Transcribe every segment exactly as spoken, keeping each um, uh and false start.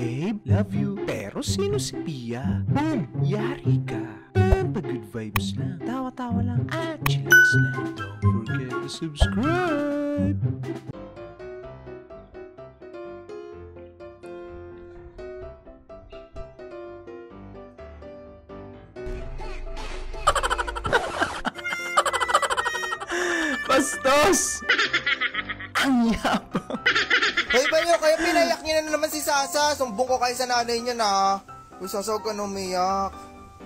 Babe, love you. Pero sino si Pia? Boom! Yari ka. Pampa good vibes lang. Tawa-tawa lang at chillax lang. Don't forget to subscribe! Bastos! Ang yabang! Hoy Bayo, kayo pinayak niya na naman si Sasa. Sumbong ko kayo sa nanay niya na. Uy, Sasa, huwag ka na umiyak.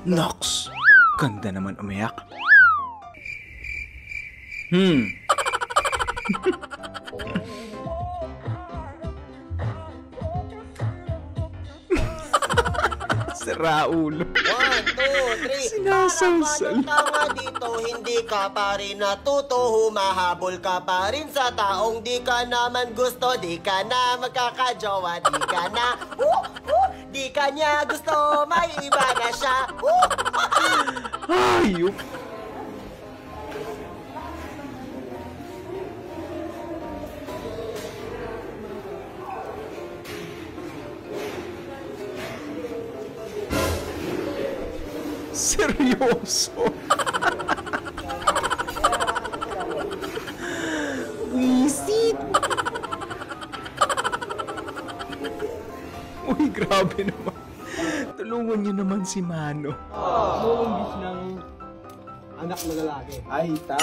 Nox! Ganda naman umiyak. Hmm. Sira ulo. One, two, three. Sinasal-sal. Tama dito, hindi ka pa rin natuto. Humahabol ka pa rin sa taong di ka naman gusto. Di ka na magkakajowa. Di ka na, uh, uh, di ka niya gusto. May iba na siya. Uh, uh. Ayok. Seryoso. Wisit. Uy, grabe naman. Tulungan niyo naman si Mano. Bumbis ng anak na lalaki. Ay, ta.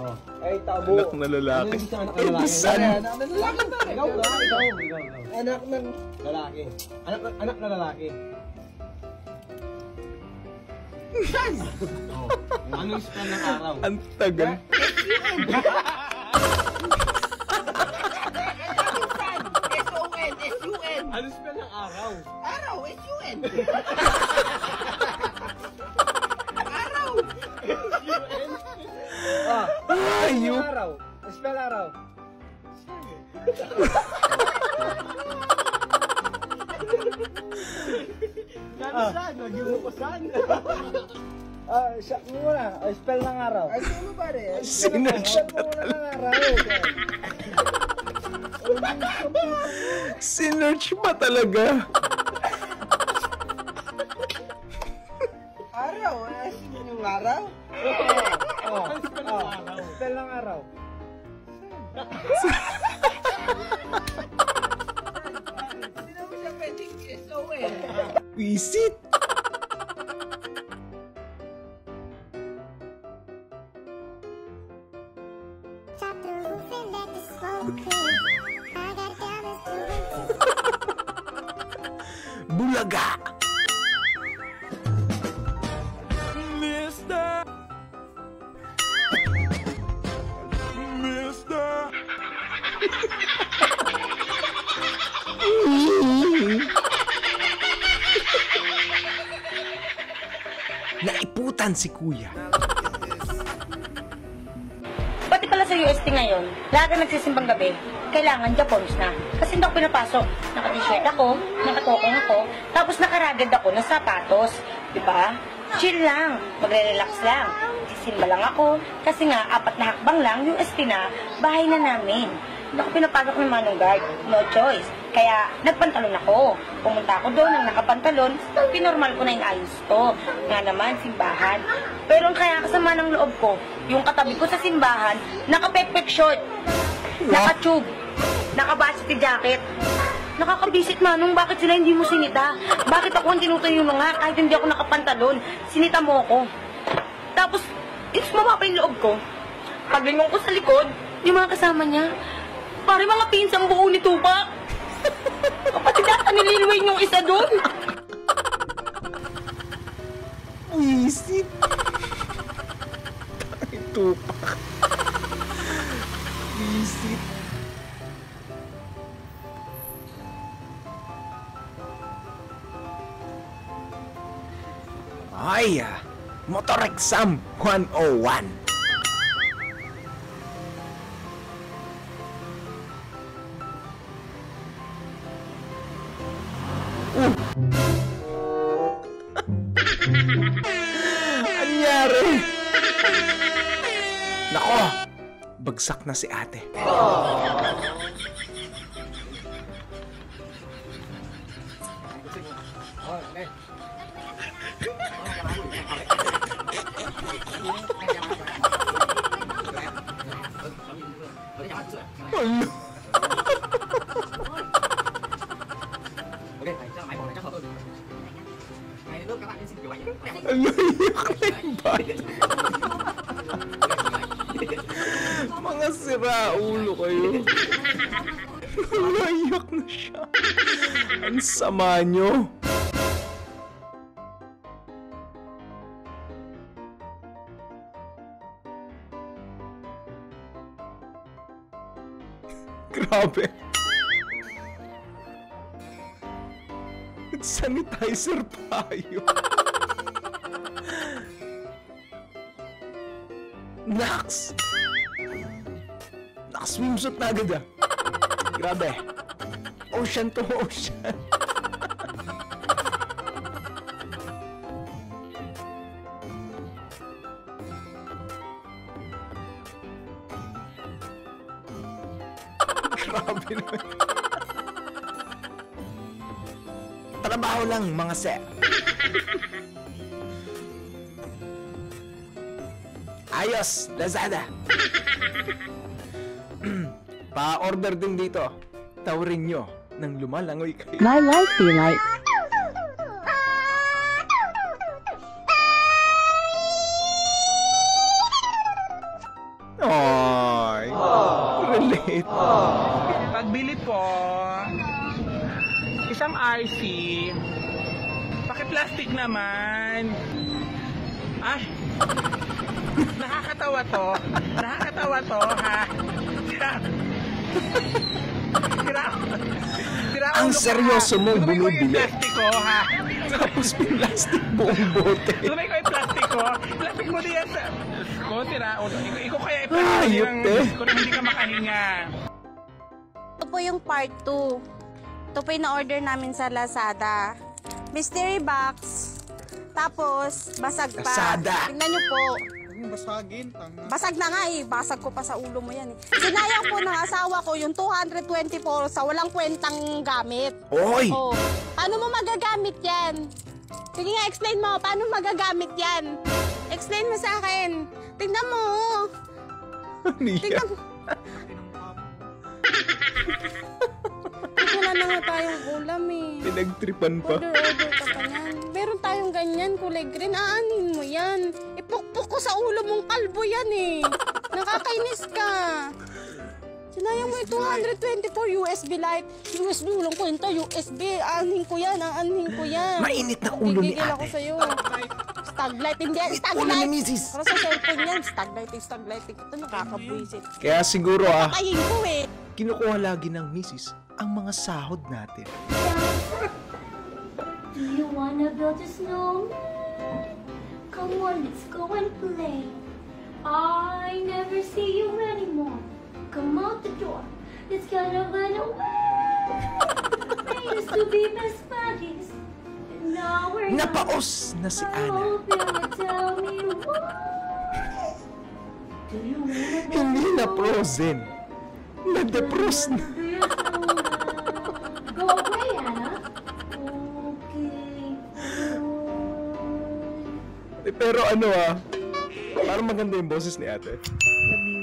Oh. Ay, tabo. Anak na lalaki. Anak na lalaki. Anak na lalaki. Ikaw, ikaw, ikaw. Anak ng lalaki. Anak anak na lalaki. Oh, anong span ng araw? Ang tagal. S U N! S U N! S U N! Anong span ng araw? Araw! S U N! Araw! S U N! Ah! Ayun! Araw! Span araw! Saan? Lagi mo ko saan? Ah, siya muna. O, spell ng araw. Ay, sino ba rin? Sinasya talaga. Sinerch ba talaga? Araw? Ay, sino yung araw? Oo. Spell ng araw. Sino mo siya pwedeng S O N? Wisit! Bulaga! Mister! Mister! Naiputan si Kuya. Pati pala sa U S T ngayon, lahat na nagsisimbang gabi, kailangan Japones na. Kasi hindi ako pinapasok. Naka-t-shirt ako, nakatokong ako, tapos nakaragad ako ng sapatos. Diba? Chill lang, magre-relax lang. Sisimba lang ako, kasi nga apat na hakbang lang, U S T na, bahay na namin. Hindi ako pinapasok ng manong guard. No choice. Kaya, nagpantalon ako. Pumunta ako doon ng nakapantalon, pinormal ko na yung ayos ko. Nga naman, simbahan. Pero ang kaya kasama ng loob ko, yung katabi ko sa simbahan, naka-pepek short, naka-tube, naka-varsity jacket. Nakakabisit, Manong, bakit sila hindi mo sinita? Bakit ako ang tinutuyo nga kahit hindi ako nakapantalon? Sinita mo ako. Tapos, inis mama pa yung loob ko. Paglingon ko sa likod, yung mga kasama niya, pare mga pinsang buo ni Tupac. Kapatid ata nililway niyong isa doon. Wisit. Ay, Tupac. Wisit. Ay, ah, Motor Exam one oh one. Anyari? Nako, bagsak na si ate. Mga siraulo kayo. Nalayak na siya. Ang sama nyo. Grabe. Sanitizer pa yun. Naks! Nakaswimsuit na agad ah. Grabe. Ocean to ocean. Grabe naman. Trabaho lang mga se. Ayos! Lazada! Pa-order din dito. Tawarin nyo nang lumalangoy kayo. My life be like. Ay! Relate. Pagbili po, isang I C. Paki-plastic naman. Ah! Nakakatawa to. Nakakatawa to, ha? Ang seryoso mong binubili. Tapos plastic buong bote. Lumay ko yung plastic ko. Plastic mo din yan. Ko, tiraon. Ikaw kaya i-plastic ko na hindi ka makahinga. Ito po yung part two. Ito po yung na-order namin sa Lazada. Mystery box. Tapos, basag pa. Lazada. Tingnan nyo po. Basagin, tanga. Basag na nga eh. Basag ko pa sa ulo mo yan eh. Sinayang po ng asawa ko yung two hundred twenty-four sa walang kwentang gamit. Oy! Oh. Paano mo magagamit yan? Sige nga, explain mo. Paano magagamit yan? Explain mo sa akin. Tingnan mo. Tingnan mo. Wala na nga tayong ulam eh. Pinagtripan pa. Order, order ka pa yan. Meron tayong ganyan, kulay green. Aanin mo yan. Ipukpuk ko sa ulo mong kalbo yan eh. Nakakainis ka. Sinayang mo yung two hundred twenty-four U S B light. U S B, walang kwenta. U S B, aanin ko yan. Aanin ko yan. Mainit na ulo ni ate. Gigil ako sa'yo. Staglight. Hindi yan. Staglight. Para sa cellphone yan. Staglighting, staglighting. Ito nakakabwisit. Kaya siguro ah. Patayin ko eh. Kinukuha lagi ng misis ang mga sahod natin. Do you wanna build a snowman? Come on, let's go and play. I never see you anymore. Come out the door. Let's caravan away. I used to be best buddies. And now we're not. Napaos na si Ana. Tell me why. Do you wanna build a snowman? Hindi na frozen. Na-depress na. Go away, Anna. Okay. Eh, pero ano ah, parang maganda yung boses ni ate. Love you.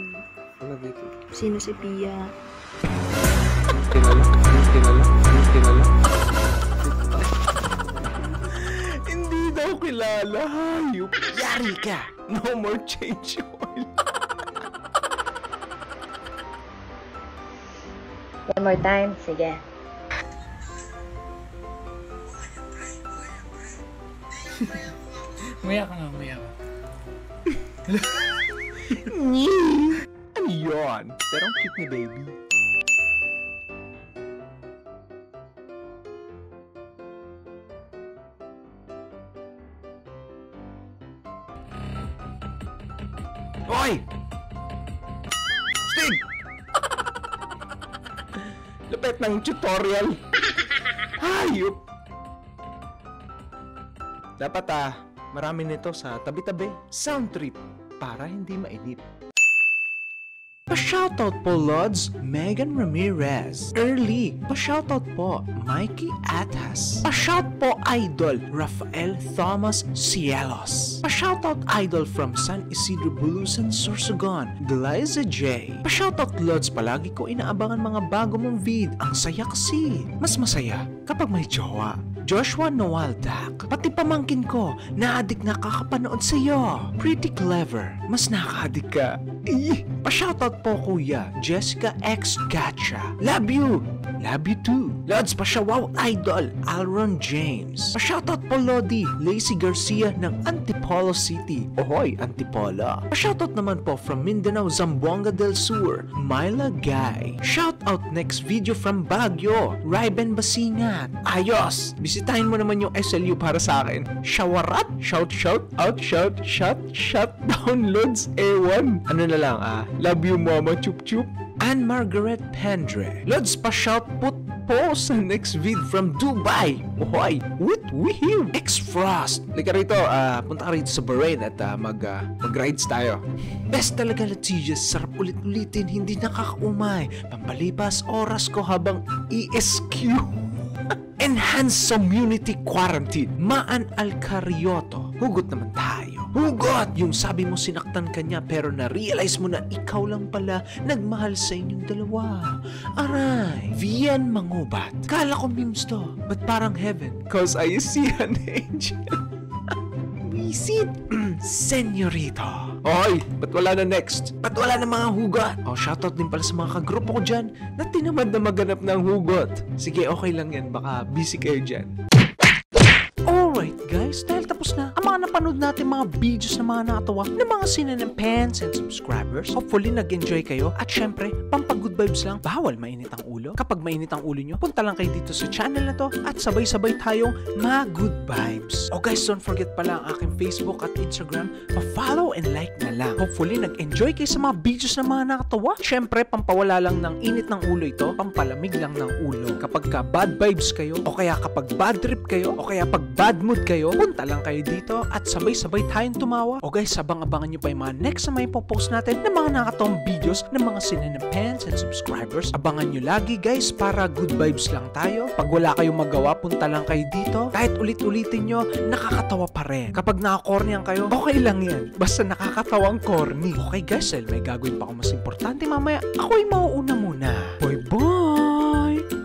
Love you too. Sino si Pia? Hindi daw kilala. Hayop. Yari ka. No more change oil. One more time. Sige. Umaya ka nga, umaya ka. Ano yun? Pero ang cute ni baby. Oy! Stig! Lapit ng tutorial. Hayop! Dapat ah, marami nito sa tabi-tabi, sound trip, para hindi mainip. Pa-shoutout po Lods Megan Ramirez, Early, pa-shoutout po Mikey Atas, pa-shout po Idol Rafael Thomas Cielos, pa-shoutout Idol from San Isidro Bulusan, Sorsogon, Glyza J. Pa-shoutout Lods, palagi ko inaabangan mga bago mong vid, ang saya kasi, mas masaya kapag may jowa. Joshua Noaldak, pati pamangkin ko, naadik na kakapanood sa'yo. Pretty clever, mas nakaadik ka. Eh, pa-shoutout po kuya, Jessica X Gacha. Love you! Love you too. Lods, pa-shoutout Idol, Alron James. Pa-shoutout po Lodi, Lacey Garcia ng Antipolo City. Ohoy, Antipolo. Pa-shoutout naman po from Mindanao, Zamboanga del Sur, Myla Guy. Shoutout next video from Baguio, Ryben Basingat. Ayos! Bisitahin mo naman yung S L U para sa akin. Shawarat, shout, shout, out, shout, shout, shout, down, Lods, ewan. Ano na lang ah, love you mama, chup chup. And Margaret Pendre. Lods, pa-shout po po sa next vid from Dubai. Ohoy, what we hear? X-Frost. Lika rito, ah, punta ka rito sa Bahrain at ah, mag, ah, mag-rides tayo. Best talaga, Laticia. Sarap ulit-ulitin, hindi nakakaumay. Pampalipas oras ko habang E S Q. Enhanced Community Quarantine. Maan Alcarioto. Hugot naman tayo. Hugot! Yung sabi mo sinaktan ka niya pero na-realize mo na ikaw lang pala nagmahal sa inyong dalawa. Aray! Vian Mangubat. Kala ko memes to, but parang heaven. Cause I see an angel. We see it. Senorito. Oy, ba't wala na next? Ba't wala na mga hugot? O, oh, shoutout din pala sa mga kagrupo ko dyan na tinamad na maganap ng hugot. Sige, okay lang yan. Baka busy kayo dyan. Alright guys, dahil tapos na ang mga napanood natin mga videos na mga natawa ng mga sinanin fans and subscribers. Hopefully nag-enjoy kayo at syempre, pampag-good vibes lang. Bawal mainit ang ulo. Kapag mainit ang ulo nyo, punta lang kayo dito sa channel na to at sabay-sabay tayong mag-good vibes. Oh guys, don't forget pala ang aking Facebook at Instagram. Pa-follow and like na lang. Hopefully nag-enjoy kayo sa mga videos na mga nakatawa. Syempre, pampawala lang ng init ng ulo ito, pampalamig lang ng ulo. Kapag ka bad vibes kayo, o kaya kapag bad trip kayo, o kaya pag bad mood kayo, punta lang kayo dito at sabay-sabay tayong tumawa. O guys, abang-abangan nyo pa yung mga next na may popost natin ng mga nakatawang videos ng mga sinanapans and subscribers. Abangan nyo lagi guys para good vibes lang tayo. Pag wala kayong magawa, punta lang kayo dito. Kahit ulit-ulitin nyo, nakakatawa pa rin. Kapag nakakornian kayo, okay lang yan. Basta nakakatawang corny. Okay guys, dahil may gagawin pa ako mas importante mamaya, ako'y mauuna muna. Boy boy!